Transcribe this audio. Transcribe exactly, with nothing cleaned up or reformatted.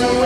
Stars